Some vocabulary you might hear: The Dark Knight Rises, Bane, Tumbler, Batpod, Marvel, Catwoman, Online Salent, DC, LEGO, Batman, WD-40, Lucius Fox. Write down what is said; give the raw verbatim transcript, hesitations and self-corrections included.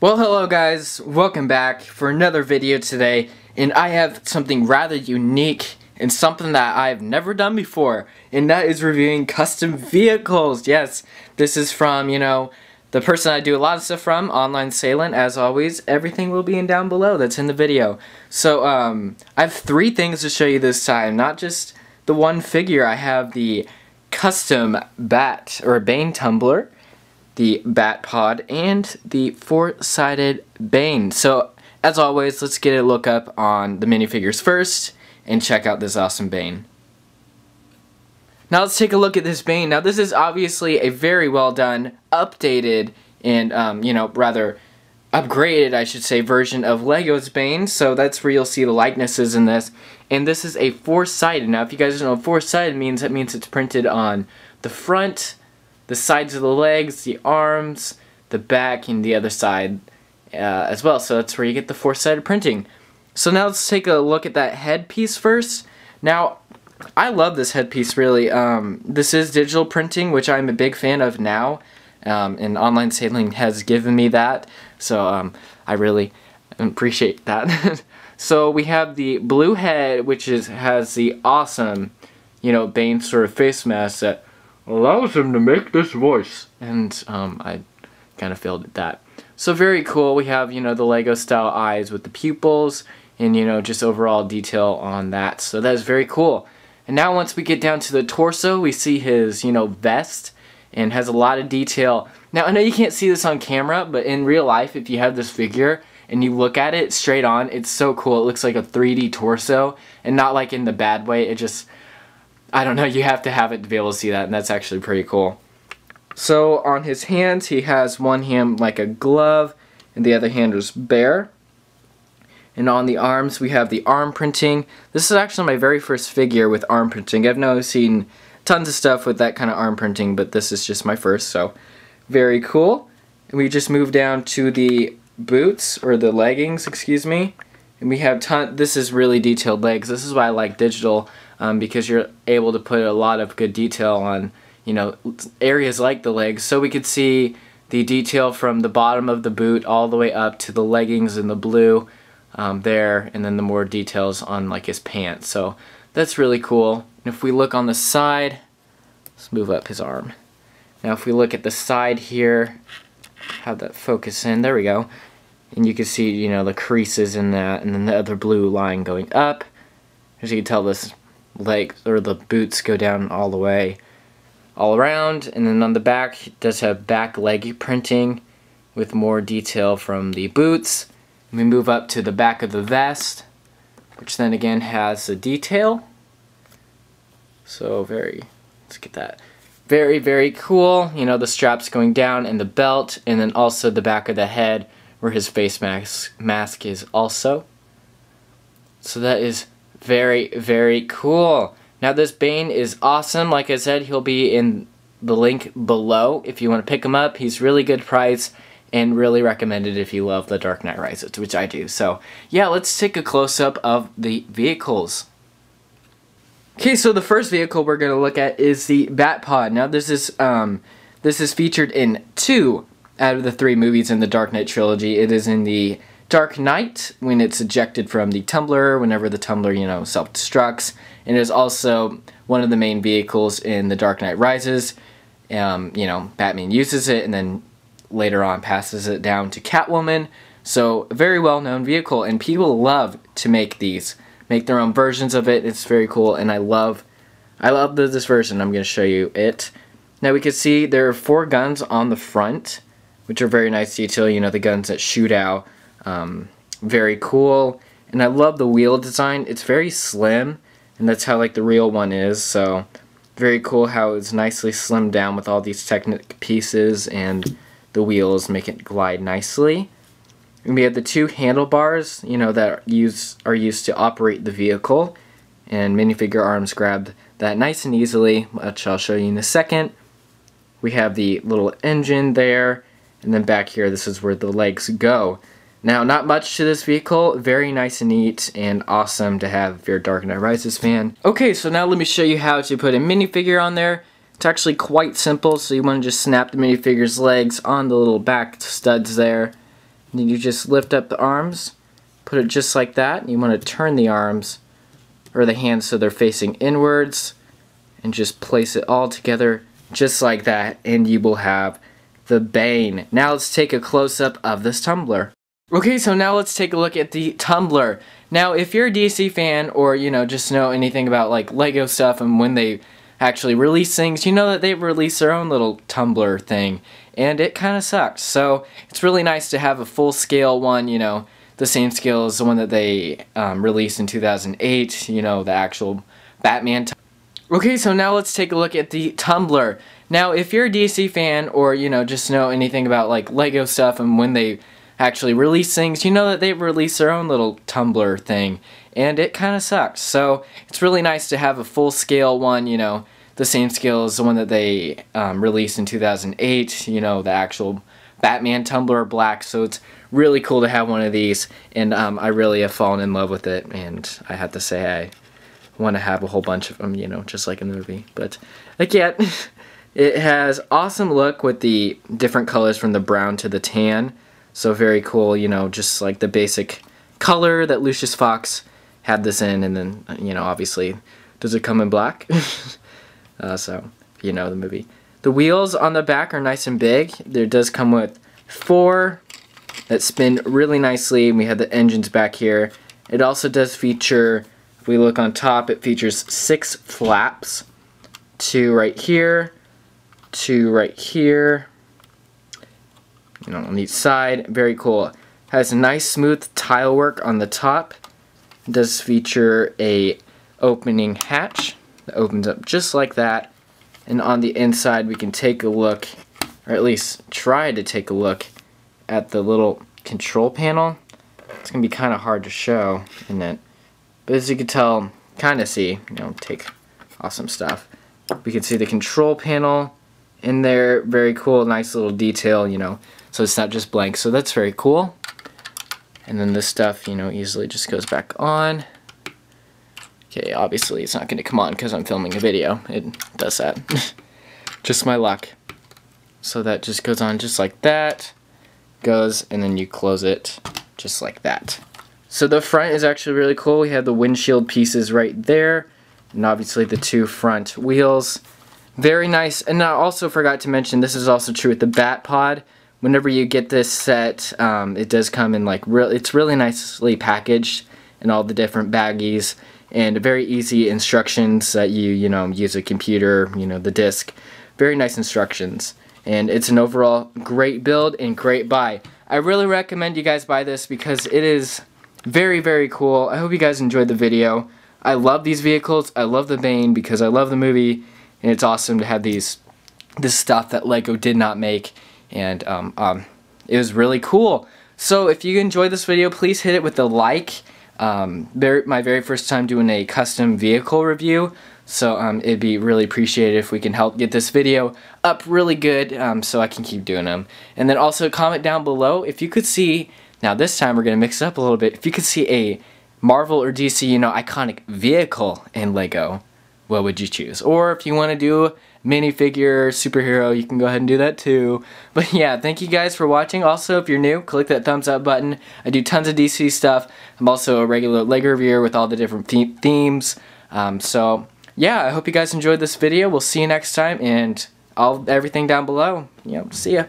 Well, hello guys, welcome back for another video today, and I have something rather unique and something that I've never done before, and that is reviewing custom vehicles. Yes, this is from, you know, the person I do a lot of stuff from, Online Salent, as always. Everything will be in down below that's in the video. So, um, I have three things to show you this time, not just the one figure. I have the custom Bat, or Bane Tumbler, the Batpod, and the four-sided Bane. So, as always, let's get a look up on the minifigures first, and check out this awesome Bane. Now let's take a look at this Bane. Now this is obviously a very well done, updated, and, um, you know, rather upgraded, I should say, version of LEGO's Bane. So that's where you'll see the likenesses in this. And this is a four-sided. Now if you guys don't know what four-sided means, that means it's printed on the front, the sides of the legs, the arms, the back, and the other side uh, as well. So that's where you get the four-sided printing. So now let's take a look at that headpiece first. Now, I love this headpiece, really. Um, this is digital printing, which I'm a big fan of now, um, and Online Salent has given me that. So um, I really appreciate that. So we have the blue head, which is has the awesome, you know, Bane sort of face mask that allows him to make this voice, and um, I kind of failed at that. So very cool. We have, you know, the LEGO style eyes with the pupils, and, you know, just overall detail on that. So that is very cool. And now once we get down to the torso, we see his, you know, vest, and has a lot of detail. Now I know you can't see this on camera, but in real life, if you have this figure and you look at it straight on, it's so cool. It looks like a three D torso, and not like in the bad way. It just, I don't know, you have to have it to be able to see that, and that's actually pretty cool. So on his hands, he has one hand like a glove, and the other hand is bare. And on the arms, we have the arm printing. This is actually my very first figure with arm printing. I've now seen tons of stuff with that kind of arm printing, but this is just my first, so very cool. And we just move down to the boots, or the leggings, excuse me. And we have ton, this is really detailed legs. This is why I like digital, um, because you're able to put a lot of good detail on, you know, areas like the legs. So we could see the detail from the bottom of the boot all the way up to the leggings in the blue. Um, there, and then the more details on like his pants, so that's really cool. And if we look on the side, let's move up his arm. Now if we look at the side here, have that focus in, there we go, and you can see, you know, the creases in that, and then the other blue line going up. As you can tell, this leg, or the boots, go down all the way, all around. And then on the back, it does have back leg printing with more detail from the boots. We move up to the back of the vest, which then again has the detail. So very, let's get that. Very, very cool. You know, the straps going down, and the belt, and then also the back of the head where his face mask, mask is also. So that is very, very cool. Now this Bane is awesome. Like I said, he'll be in the link below if you want to pick him up. He's really good price, and really recommended if you love The Dark Knight Rises, which I do. So yeah, let's take a close-up of the vehicles. Okay, so the first vehicle we're going to look at is the Batpod. Now this is, um, this is featured in two out of the three movies in the Dark Knight trilogy. It is in The Dark Knight, when it's ejected from the Tumbler, whenever the Tumbler, you know, self-destructs. And it is also one of the main vehicles in The Dark Knight Rises. Um, you know, Batman uses it, and then later on passes it down to Catwoman. So very well known vehicle, and people love to make these, make their own versions of it. It's very cool, and I love I love the, this version. I'm going to show you it. Now we can see there are four guns on the front, which are very nice detail, you know, the guns that shoot out. Um, very cool, and I love the wheel design. It's very slim, and that's how like the real one is, so very cool how it's nicely slimmed down with all these Technic pieces, and the wheels make it glide nicely. And we have the two handlebars, you know, that are used, are used to operate the vehicle, and minifigure arms grab that nice and easily, which I'll show you in a second. We have the little engine there, and then back here, this is where the legs go. Now, not much to this vehicle, very nice and neat, and awesome to have if you're a Dark Knight Rises fan. Okay, so now let me show you how to put a minifigure on there. It's actually quite simple, so you want to just snap the minifigure's legs on the little back studs there, And then you just lift up the arms, put it just like that, and you want to turn the arms or the hands so they're facing inwards, and just place it all together just like that, and you will have the Bane. Now let's take a close-up of this Tumbler. Okay, so now let's take a look at the Tumbler. Now, if you're a D C fan, or, you know, just know anything about, like, LEGO stuff and when they actually release things, you know that they've released their own little Tumbler thing, and it kind of sucks. So it's really nice to have a full-scale one, you know, the same scale as the one that they um, released in two thousand eight, you know, the actual Batman Tumbler. Okay, so now let's take a look at the Tumbler. Now, if you're a D C fan, or, you know, just know anything about, like, LEGO stuff and when they actually release things, you know that they've released their own little Tumbler thing, and it kind of sucks. So it's really nice to have a full-scale one, you know, the same scale as the one that they um, released in two thousand eight, you know, the actual Batman Tumbler Black. So it's really cool to have one of these, and um, I really have fallen in love with it, and I have to say I want to have a whole bunch of them, you know, just like in the movie, but I can't. It has awesome look with the different colors from the brown to the tan, so very cool, you know, just like the basic color that Lucius Fox had this in, and then, you know, obviously, does it come in black? uh, so, you know, the movie. The wheels on the back are nice and big. There does come with four that spin really nicely, and we have the engines back here. It also does feature, we look on top, it features six flaps, two right here, two right here, you know, on each side. Very cool. Has nice smooth tile work on the top. It does feature a opening hatch that opens up just like that, and on the inside we can take a look, or at least try to take a look, at the little control panel. It's gonna be kind of hard to show, isn't it? But as you can tell, kind of see, you know, take awesome stuff. We can see the control panel in there. Very cool, nice little detail, you know, so it's not just blank. So that's very cool. And then this stuff, you know, easily just goes back on. Okay, obviously it's not going to come on because I'm filming a video. It does that. Just my luck. So that just goes on just like that. Goes, and then you close it just like that. So the front is actually really cool. We have the windshield pieces right there, and obviously the two front wheels. Very nice. And I also forgot to mention, this is also true with the Batpod. Whenever you get this set, um, it does come in, like, real, it's really nicely packaged in all the different baggies, and very easy instructions that you, you know, use a computer, you know, the disc. Very nice instructions. And it's an overall great build and great buy. I really recommend you guys buy this because it is very, very cool. I hope you guys enjoyed the video. I love these vehicles. I love the Bane because I love the movie, and it's awesome to have these, this stuff that LEGO did not make, and um, um, it was really cool. So if you enjoyed this video, please hit it with a like. Um, my very first time doing a custom vehicle review, so um, it'd be really appreciated if we can help get this video up really good, um, so I can keep doing them. And then also comment down below if you could see, now this time we're going to mix it up a little bit, if you could see a Marvel or D C, you know, iconic vehicle in LEGO, what would you choose? Or if you want to do minifigure, superhero, you can go ahead and do that too. But yeah, thank you guys for watching. Also, if you're new, click that thumbs up button. I do tons of D C stuff. I'm also a regular LEGO reviewer with all the different theme themes. Um, so yeah, I hope you guys enjoyed this video. We'll see you next time, and I'll everything down below. Yep, see ya.